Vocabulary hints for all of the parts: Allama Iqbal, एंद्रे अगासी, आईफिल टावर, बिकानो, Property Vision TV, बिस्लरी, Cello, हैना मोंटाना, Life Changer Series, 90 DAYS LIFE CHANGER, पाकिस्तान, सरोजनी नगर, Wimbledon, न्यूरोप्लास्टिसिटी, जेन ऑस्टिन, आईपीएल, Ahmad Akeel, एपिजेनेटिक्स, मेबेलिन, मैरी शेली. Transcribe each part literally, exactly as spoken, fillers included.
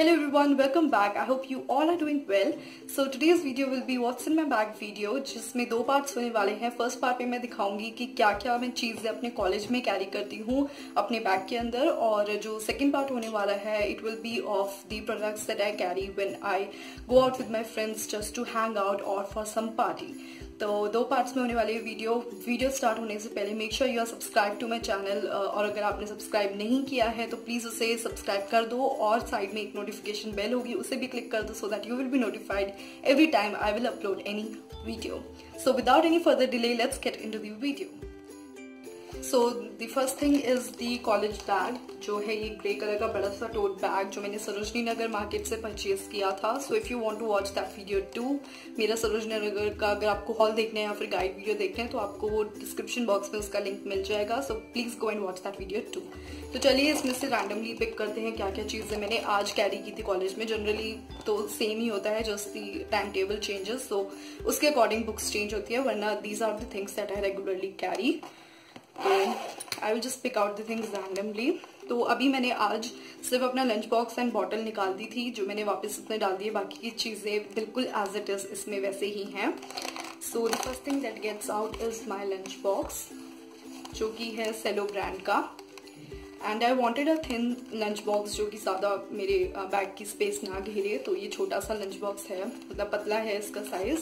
Hello everyone, welcome back. I hope you all are doing well. So today's video will be what's in my bag video, जिसमें दो parts होने वाले हैं. First part में मैं दिखाऊंगी कि क्या क्या मैं चीजें अपने college में carry करती हूँ अपने बैग के अंदर, और जो second part होने वाला है it will be of the products that I carry when I go out with my friends just to hang out or for some party. तो दो पार्ट्स में होने वाले वीडियो वीडियो स्टार्ट होने से पहले make sure you are subscribe to my channel, और अगर आपने सब्सक्राइब नहीं किया है तो प्लीज़ उसे सब्सक्राइब कर दो, और साइड में एक नोटिफिकेशन बेल होगी उसे भी क्लिक कर दो so that you will be notified every time I will upload any video. So without any further delay let's get into the video. So the first thing is the college bag, जो है ये grey colour का बड़ा सा टोट bag जो मैंने सरोजनी नगर market से purchase किया था. So if you want to watch that video too, मेरा सरोजनी नगर का अगर आपको हॉल देखना है या फिर गाइड वीडियो देखना है तो आपको वो डिस्क्रिप्शन बॉक्स में उसका लिंक मिल जाएगा. So please go and watch that video too. तो चलिए इसमें से रैंडमली पिक करते हैं क्या क्या चीज़ें मैंने आज कैरी की थी कॉलेज में. जनरली तो सेम ही होता है, just the time table changes, so उसके अकॉर्डिंग बुक्स चेंज होती है, वरना these are the things that I regularly carry. I will just pick out the things randomly. तो अभी मैंने आज सिर्फ अपना लंच बॉक्स एंड बॉटल निकाल दी थी जो मैंने वापस उसमें डाल दी है, बाकी की चीज़ें बिल्कुल एज इट इज इसमें वैसे ही हैं. So the first thing that gets out is my lunch box जो कि है सेलो ब्रांड का, and I wanted a thin lunch box जो कि ज़्यादा मेरे बैग की स्पेस ना घेरे, तो ये छोटा सा लंच बॉक्स है, मतलब पतला है इसका size.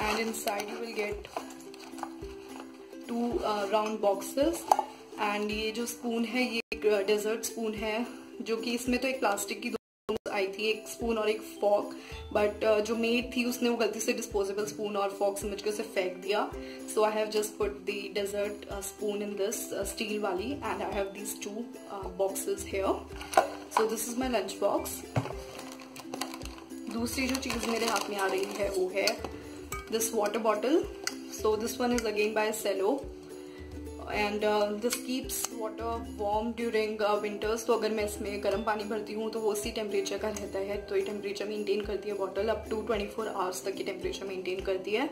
And inside you will get two round boxes, and ये जो स्पून है ये एक डेजर्ट स्पून है जो कि इसमें तो एक प्लास्टिक की दो आई थी, एक स्पून और एक फॉक, बट uh, जो मेड थी उसने वो गलती से डिस्पोजेबल स्पून और फॉक समझ के उसे फेंक दिया. So I have just put the dessert spoon in this steel वाली, and I have these two boxes here. So this is my lunch box. दूसरी जो चीज़ मेरे हाथ में आ रही है वो है this water bottle. So this one is again by Cello, and uh, this keeps water warm during uh, winters. तो अगर मैं इसमें गर्म पानी भरती हूँ तो वो उसी टेम्परेचर का रहता है, तो ये टेम्परेचर मेंटेन करती है bottle, up to twenty four hours तक ये टेम्परेचर मेंटेन करती है.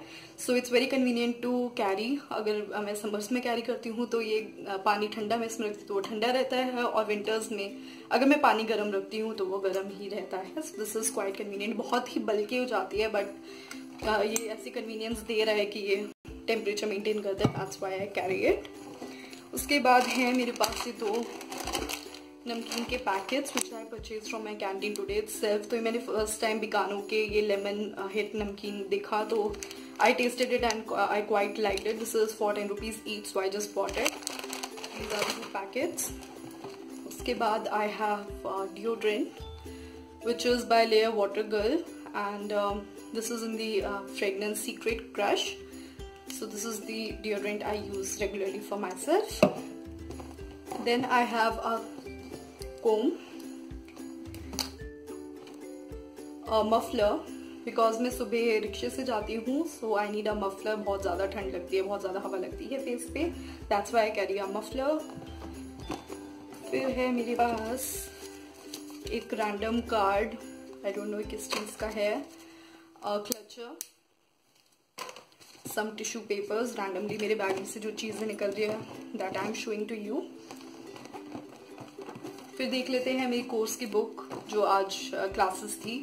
So it's very convenient to carry. अगर मैं समर्स में कैरी करती हूँ तो ये पानी ठंडा मैं इसमें रखती हूँ तो वो ठंडा रहता है, और विंटर्स में अगर मैं पानी गर्म रखती हूँ तो वो गर्म ही रहता है. So this is quite convenient. बहुत ही बल्कि हो जाती है, बट Uh, ये ऐसी कन्वीनियंस दे रहा है कि ये टेम्परेचर मेंटेन करता है, that's why I carry it. उसके बाद है मेरे पास ये दो नमकीन के packets which I purchase from my canteen today itself. तो ये मैंने फर्स्ट टाइम बिकानो के ये लेमन हिट नमकीन देखा, तो I tasted it and I quite like it. This is for ten rupees each, so I just bought it. These are two packets. उसके बाद I have deodorant which is by layer Wottagirl, and um, this is in the uh, fragrance Secret Crush. So this is the deodorant I use regularly for myself. Then I have a comb, a muffler, because मैं सुबह रिक्शे से जाती हूँ, so I need a muffler. बहुत ज़्यादा ठंड लगती है, बहुत ज़्यादा हवा लगती है face पे, that's why I carry a muffler. फिर है मेरे पास एक random card, I don't know किस चीज़ का है, clutcher, some tissue papers. Randomly मेरे बैग में से जो चीज़ें निकल रही है that I am showing to you. फिर देख लेते हैं मेरी कोर्स की बुक जो आज क्लासेस uh, थी.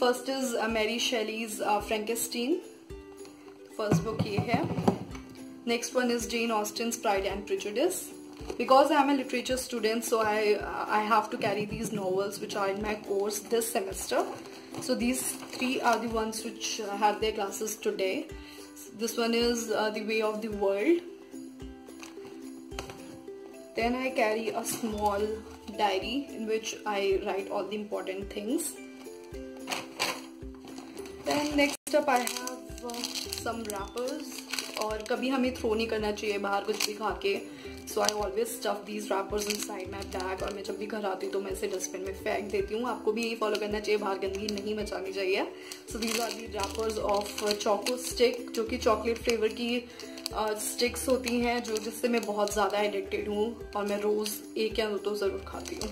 First is Mary Shelley's Frankenstein, first book ये है. Next one is Jane Austen's Pride and Prejudice. Because I am a literature student, so I I have to carry these novels which are in my course this semester. So these three are the ones which have their classes today. This one is uh, The Way of the World. Then I carry a small diary in which I write all the important things. Then next up I have uh, some wrappers. और कभी हमें throw नहीं करना चाहिए बाहर कुछ दिखा के, so I always stuff these wrappers inside my bag, और मैं जब भी घर आती हूँ तो मैं इसे डस्टबिन में फेंक देती हूँ. आपको भी यही फॉलो करना चाहिए, बाहर गंदगी नहीं मचानी चाहिए. So these are the wrappers of choco stick, जो कि चॉकलेट फ्लेवर की स्टिक्स uh, होती हैं, जो जिससे मैं बहुत ज़्यादा एडिक्टेड हूँ और मैं रोज़ एक या दो तो ज़रूर खाती हूँ.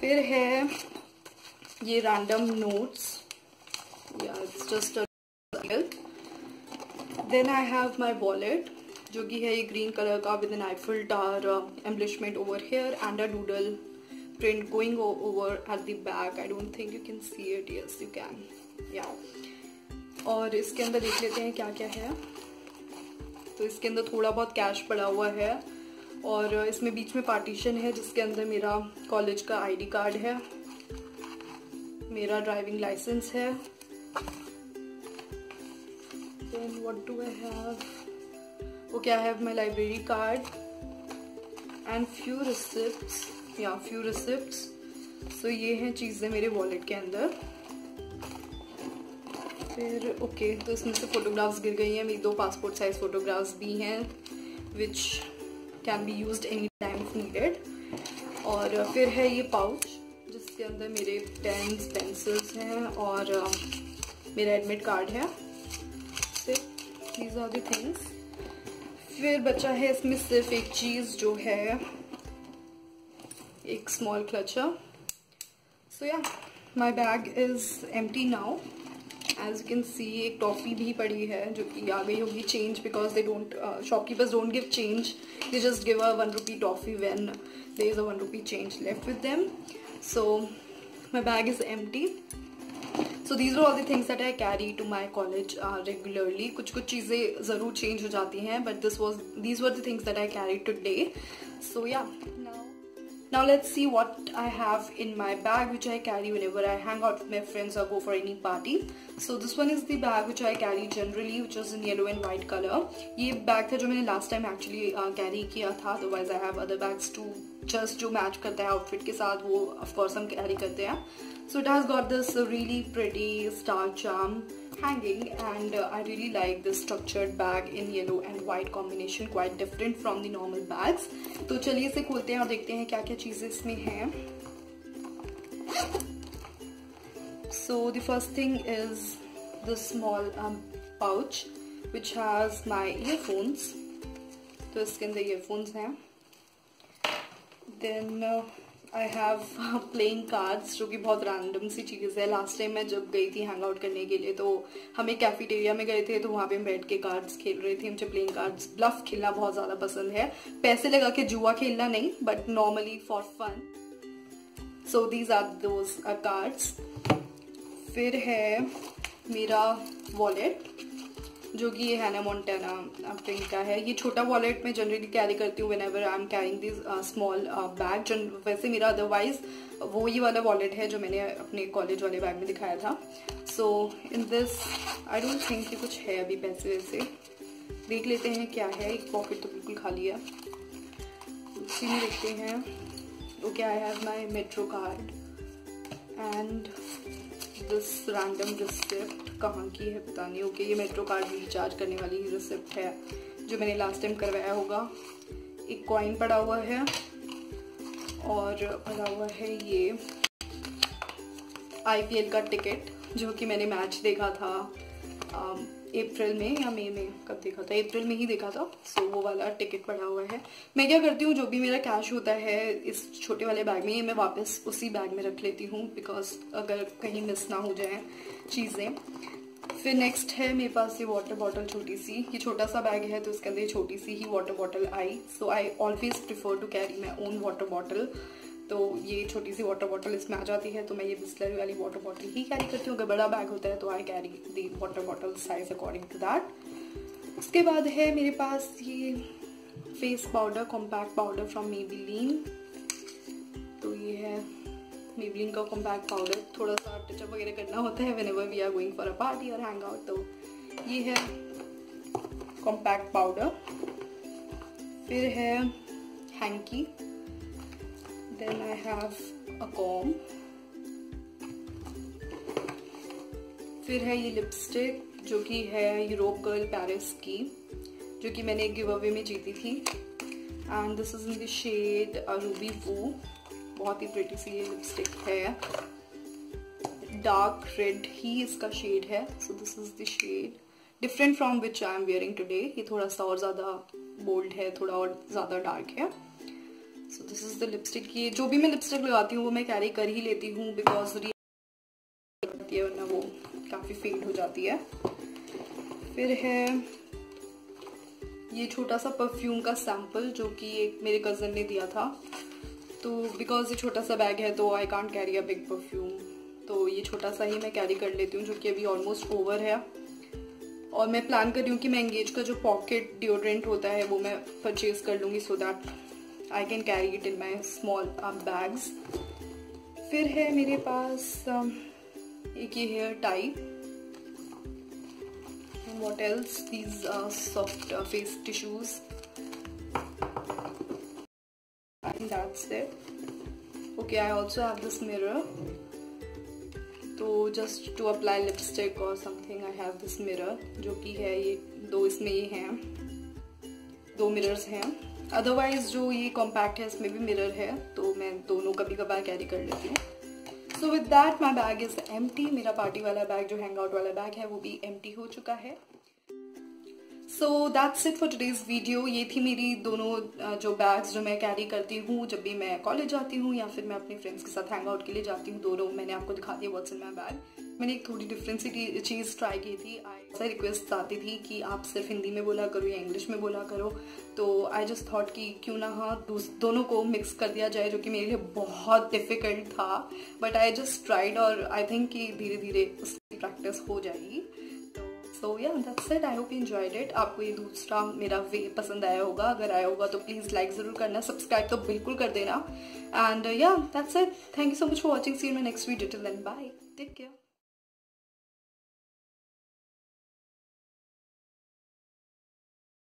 फिर है ये रैंडम नोट्स, या it's just a then I have my wallet जो कि है ये ग्रीन कलर का with an आईफिल टावर embellishment over here and a doodle print going over at the back. I don't think you can see it. Yes, you can. Yeah. और इसके अंदर देख लेते हैं क्या क्या है. तो इसके अंदर थोड़ा बहुत कैश पड़ा हुआ है और इसमें बीच में पार्टीशन है जिसके अंदर मेरा कॉलेज का आईडी कार्ड है, मेरा ड्राइविंग लाइसेंस है. Then what do I have? Okay, I have my library card and few receipts. Yeah, few receipts. So ये हैं चीज़ें मेरे वॉलेट के अंदर. फिर ओके okay, तो इसमें से फोटोग्राफ्स गिर गई हैं. मेरी दो पासपोर्ट साइज फोटोग्राफ्स भी हैं which can be used any time if needed. और फिर है ये पाउच जिसके अंदर मेरे पेन्स पेंसिल्स हैं और मेरा एडमिट कार्ड है. These are the things. फिर बचा है इसमें सिर्फ एक चीज़ जो है एक small clutcher. So yeah my bag is empty now. As you can see एक टॉफ़ी भी पड़ी है जो कि आ गई होगी change because they don't shopkeepers don't give change. They just give a one rupee toffee when there is a one rupee change left with them. So my bag is empty. So these are all the things that I carry to my college regularly. कुछ कुछ चीज़ें ज़रूर change हो जाती हैं but this was these were the things that I carry today. So yeah now now let's see what I have in my bag which I carry whenever I hang out with my friends और go for any party. So this one is the bag which I carry generally which is in yellow and white colour. ये bag था जो मैंने last time actually carry किया था. Otherwise I have other bags too just जो match करता है outfit के साथ वो ऑफकोर्स हम कैरी करते हैं. So it has got this really pretty star charm hanging and uh, I really like this structured bag in yellow and white combination, quite different from the normal bags. तो चलिए इसे खोलते हैं और देखते हैं क्या क्या चीज़ें इसमें हैं. So the first thing is this small um, pouch which has my earphones. तो इसके अंदर earphones हैं. Then uh, I have playing cards जो कि बहुत रैंडम सी चीज़ है. लास्ट टाइम मैं जब गई थी हैंग आउट करने के लिए तो हम एक कैफेटेरिया में गए थे तो वहाँ पे हम बैठ के कार्ड्स खेल रहे थे. मुझे प्लेइंग कार्ड्स ब्लफ खेलना बहुत ज़्यादा पसंद है. पैसे लगा के जुआ खेलना नहीं but normally for fun. So these are those cards. फिर है मेरा वॉलेट जो कि ये हैना मोंटाना प्रिंट का है. ये छोटा वॉलेट मैं जनरली कैरी करती हूँ whenever I am carrying this small bag. वैसे मेरा अदरवाइज वो ये वाला वॉलेट है जो मैंने अपने कॉलेज वाले बैग में दिखाया था. So in this I don't think कि कुछ है अभी पैसे वैसे. देख लेते हैं क्या है. एक पॉकेट तो बिल्कुल खाली है, उसी में देखते हैं. Okay, I have my metro card and this random receipt कहाँ की है पता नहीं. ओके, ये मेट्रो कार्ड रिचार्ज करने वाली ही रिसिप्ट है जो मैंने लास्ट टाइम करवाया होगा. एक कॉइन पड़ा हुआ है और पड़ा हुआ है ये आईपीएल का टिकट जो कि मैंने मैच देखा था अप्रैल में या मई में. कब देखा था? अप्रैल में ही देखा था. सो so, वो वाला टिकट पड़ा हुआ है. मैं क्या करती हूँ जो भी मेरा कैश होता है इस छोटे वाले बैग में, ये मैं वापस उसी बैग में रख लेती हूँ बिकॉज अगर कहीं मिस ना हो जाए चीज़ें. फिर नेक्स्ट है मेरे पास ये वाटर बॉटल छोटी सी. ये छोटा सा बैग है तो इसके अंदर छोटी सी ही वाटर बॉटल आई. So I always prefer to carry my own water bottle. तो ये छोटी सी वाटर बॉटल इसमें आ जाती है तो मैं ये बिस्लरी वाली वाटर बॉटल ही कैरी करती हूँ. अगर बड़ा बैग होता है तो I carry the water bottle size according to that. उसके बाद है मेरे पास ये face powder, compact powder from मेबेलिन. तो ये है मेबेलिन का कॉम्पैक्ट पाउडर. थोड़ा सा टचअप वगैरह करना होता है whenever we are going for a party और हैंग आउट. तो ये है कॉम्पैक्ट पाउडर. फिर है hanky. Then I have a comb. फिर है ये लिपस्टिक जो कि है यूरोप गर्ल पेरिस की जो कि मैंने एक गिव अवे में जीती थी. And this is in the shade Ruby Woo. बहुत ही प्रिटी सी ये लिपस्टिक है. डार्क रेड ही इसका शेड है. So this is the shade different from which I am wearing today. ये थोड़ा सा और ज़्यादा बोल्ड है, थोड़ा और ज़्यादा डार्क है. So this is the lipstick. ये जो भी मैं लिपस्टिक लगाती हूँ वो मैं कैरी कर ही लेती हूँ बिकॉज रिएक्ट है वरना वो काफ़ी फेड हो जाती है. फिर है ये छोटा सा परफ्यूम का सैम्पल जो कि एक मेरे कज़न ने दिया था. तो बिकॉज ये छोटा सा बैग है तो I can't carry a big perfume, तो ये छोटा सा ही मैं कैरी कर लेती हूँ जो कि अभी ऑलमोस्ट ओवर है। और मैं प्लान कर रही हूँ कि मैं एंगेज का जो पॉकेट डिओड्रेंट होता है वो मैं परचेज कर लूँगी so that I can carry it in my small bags. फिर है मेरे पास एक ये hair tie, what else, these soft face tissues, I think that's it. Okay, I also have this mirror, तो जस्ट टू अप्लाई लिपस्टिक और something I have this mirror जो कि है ये दो, इसमें ये हैं दो मिरर्स हैं। अदरवाइज जो ये कॉम्पैक्ट है इसमें भी मिरर है तो मैं दोनों कभी कभार कैरी कर लेती हूँ। So with that my bag is empty. मेरा पार्टी वाला बैग जो हैंग आउट वाला बैग है वो भी एम्प्टी हो चुका है। So that's it for today's video. ये थी मेरी दोनों जो बैग्स जो मैं कैरी करती हूँ जब भी मैं कॉलेज जाती हूँ या फिर मैं अपने फ्रेंड्स के साथ हैंग आउट के लिए जाती हूँ। दोनों मैंने आपको दिखा दिया व्हाट्स इन माय बैग। मैंने एक थोड़ी डिफरेंट सी चीज़ ट्राई की थी। आई रिक्वेस्ट चाहती थी कि आप सिर्फ हिंदी में बोला करो या इंग्लिश में बोला करो, तो आई जस्ट थॉट कि क्यों ना हाँ दोनों को मिक्स कर दिया जाए, जो कि मेरे लिए बहुत डिफिकल्ट था बट आई जस्ट ट्राइड और आई थिंक कि धीरे धीरे उसकी प्रैक्टिस हो जाएगी। तो yeah that's it, I hope you enjoyed it. आपको ये दूसरा मेरा वे पसंद आया होगा, अगर आया होगा तो प्लीज़ लाइक ज़रूर करना, सब्सक्राइब तो बिल्कुल कर देना। And yeah that's it, thank you so much for watching. See you in my next video. Till then, bye. Take care.